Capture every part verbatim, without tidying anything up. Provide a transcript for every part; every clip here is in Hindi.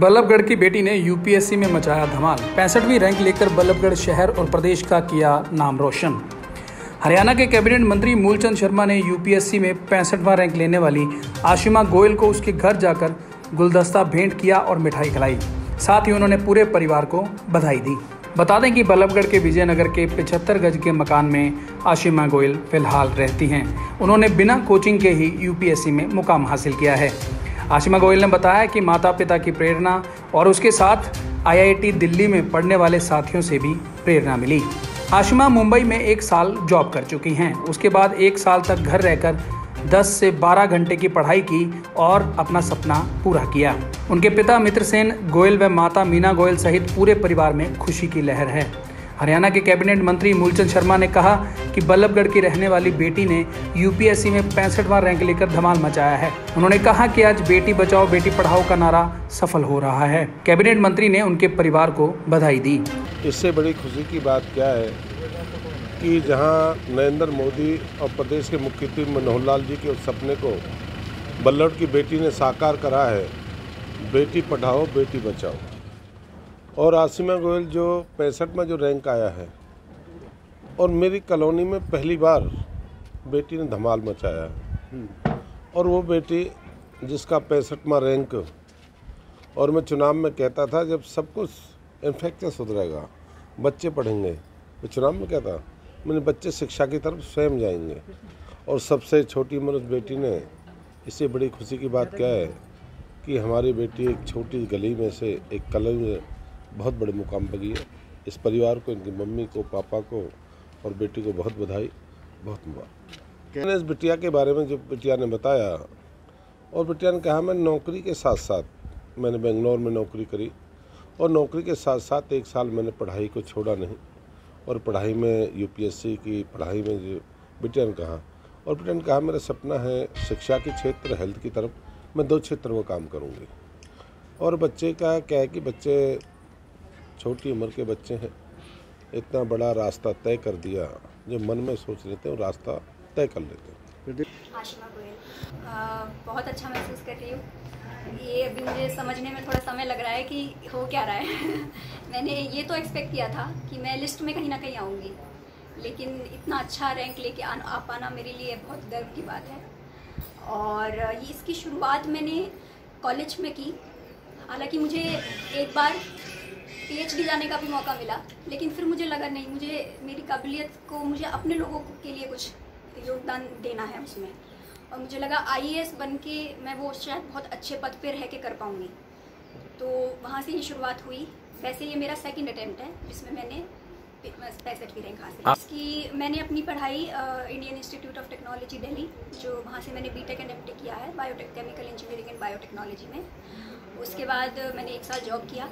बल्लभगढ़ की बेटी ने यूपीएससी में मचाया धमाल। पैंसठवीं रैंक लेकर बल्लभगढ़ शहर और प्रदेश का किया नाम रोशन। हरियाणा के कैबिनेट मंत्री मूलचंद शर्मा ने यूपीएससी में पैंसठवां रैंक लेने वाली आशिमा गोयल को उसके घर जाकर गुलदस्ता भेंट किया और मिठाई खिलाई। साथ ही उन्होंने पूरे परिवार को बधाई दी। बता दें कि बल्लभगढ़ के विजयनगर के पचहत्तर गज के मकान में आशिमा गोयल फिलहाल रहती हैं। उन्होंने बिना कोचिंग के ही यूपीएससी में मुकाम हासिल किया है। आशिमा गोयल ने बताया कि माता पिता की प्रेरणा और उसके साथ आईआईटी दिल्ली में पढ़ने वाले साथियों से भी प्रेरणा मिली। आशिमा मुंबई में एक साल जॉब कर चुकी हैं। उसके बाद एक साल तक घर रहकर दस से बारह घंटे की पढ़ाई की और अपना सपना पूरा किया। उनके पिता मित्रसेन गोयल व माता मीना गोयल सहित पूरे परिवार में खुशी की लहर है। हरियाणा के कैबिनेट मंत्री मूलचंद शर्मा ने कहा कि बल्लभगढ़ की रहने वाली बेटी ने यूपीएससी में पैंसठवां रैंक लेकर धमाल मचाया है। उन्होंने कहा कि आज बेटी बचाओ बेटी पढ़ाओ का नारा सफल हो रहा है। कैबिनेट मंत्री ने उनके परिवार को बधाई दी। इससे बड़ी खुशी की बात क्या है कि जहां नरेंद्र मोदी और प्रदेश के मुख्यमंत्री मनोहर लाल जी के उस सपने को बल्लभगढ़ की बेटी ने साकार करा है। बेटी पढ़ाओ बेटी बचाओ। और आशिमा गोयल जो पैंसठ में जो रैंक आया है और मेरी कॉलोनी में पहली बार बेटी ने धमाल मचाया है। और वो बेटी जिसका पैंसठवां रैंक, और मैं चुनाव में कहता था जब सब कुछ इन्फ्रास्ट्रक्चर सुधरेगा बच्चे पढ़ेंगे, मैं चुनाव में कहता मैंने बच्चे शिक्षा की तरफ स्वयं जाएंगे। और सबसे छोटी उम्र बेटी ने, इससे बड़ी खुशी की बात क्या है कि हमारी बेटी एक छोटी गली में से एक कलम में बहुत बड़े मुकाम पर गई है। इस परिवार को, इनकी मम्मी को, पापा को और बेटी को बहुत बधाई, बहुत मुबारक। मैंने इस बिटिया के बारे में जो बिटिया ने बताया, और बिटिया ने कहा मैं नौकरी के साथ साथ मैंने बेंगलोर में नौकरी करी और नौकरी के साथ साथ एक साल मैंने पढ़ाई को छोड़ा नहीं। और पढ़ाई में यूपीएससी की पढ़ाई में जो बेटिया ने कहा, और बेटिया ने कहा मेरा सपना है शिक्षा के क्षेत्र, हेल्थ की तरफ, मैं दो क्षेत्र में काम करूँगी। और बच्चे का क्या है कि बच्चे छोटी उम्र के बच्चे हैं, इतना बड़ा रास्ता तय कर दिया, जो मन में सोच लेते हैं वो रास्ता तय कर लेते हैं। आशिमा गोयल बहुत अच्छा महसूस कर रही हूँ। ये अभी मुझे समझने में थोड़ा समय लग रहा है कि हो क्या रहा है। मैंने ये तो एक्सपेक्ट किया था कि मैं लिस्ट में कहीं ना कहीं आऊँगी, लेकिन इतना अच्छा रैंक लेके आ पाना मेरे लिए बहुत गर्व की बात है। और ये इसकी शुरुआत मैंने कॉलेज में की। हालांकि मुझे एक बार पीएचडी जाने का भी मौका मिला, लेकिन फिर मुझे लगा नहीं, मुझे मेरी काबिलियत को, मुझे अपने लोगों के लिए कुछ योगदान देना है उसमें। और मुझे लगा आईएएस बन के मैं वो शायद बहुत अच्छे पद पे रह के कर पाऊँगी। तो वहाँ से ये शुरुआत हुई। वैसे ये मेरा सेकंड अटैम्प्ट है जिसमें मैंने पैंसठवीं रैंक हासिल की। मैंने अपनी पढ़ाई Indian institute of technology Delhi, जो वहाँ से मैंने बीटेक एंड एमटेक किया है biotech chemical engineering and biotechnology में। उसके बाद मैंने एक साल जॉब किया।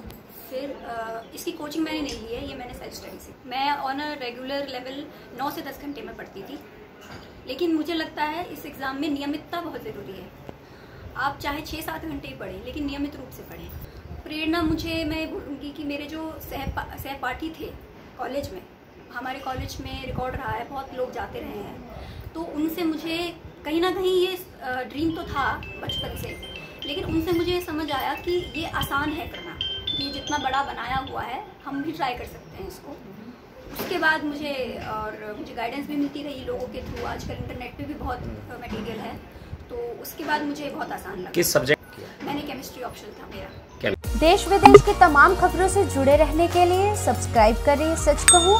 फिर uh, इसकी कोचिंग मैंने नहीं ली है, ये मैंने सेल्फ स्टडी से। मैं ऑन अ रेगुलर लेवल नौ से दस घंटे में पढ़ती थी, लेकिन मुझे लगता है इस एग्ज़ाम में नियमितता बहुत ज़रूरी है। आप चाहे छः सात घंटे ही पढ़ें, लेकिन नियमित रूप से पढ़ें। प्रेरणा मुझे, मैं बोलूँगी कि मेरे जो सहपा सहपाठी थे कॉलेज में, हमारे कॉलेज में रिकॉर्ड रहा है, बहुत लोग जाते रहे हैं, तो उनसे मुझे कहीं ना कहीं ये ड्रीम तो था बचपन से, लेकिन उनसे मुझे समझ आया कि ये आसान है करना, ये जितना बड़ा बनाया हुआ है हम भी ट्राई कर सकते हैं इसको। उसके बाद मुझे, और मुझे गाइडेंस भी मिलती रही लोगों के थ्रू, आजकल इंटरनेट पे भी बहुत मटेरियल है, तो उसके बाद मुझे बहुत आसान लगा। किस सब्जेक्ट? मैंने केमिस्ट्री ऑप्शन था मेरा। देश विदेश की तमाम खबरों से जुड़े रहने के लिए सब्सक्राइब करें सच कहूँ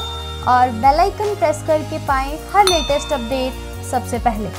और बेल आइकन प्रेस करके पाएं हर लेटेस्ट अपडेट सबसे पहले।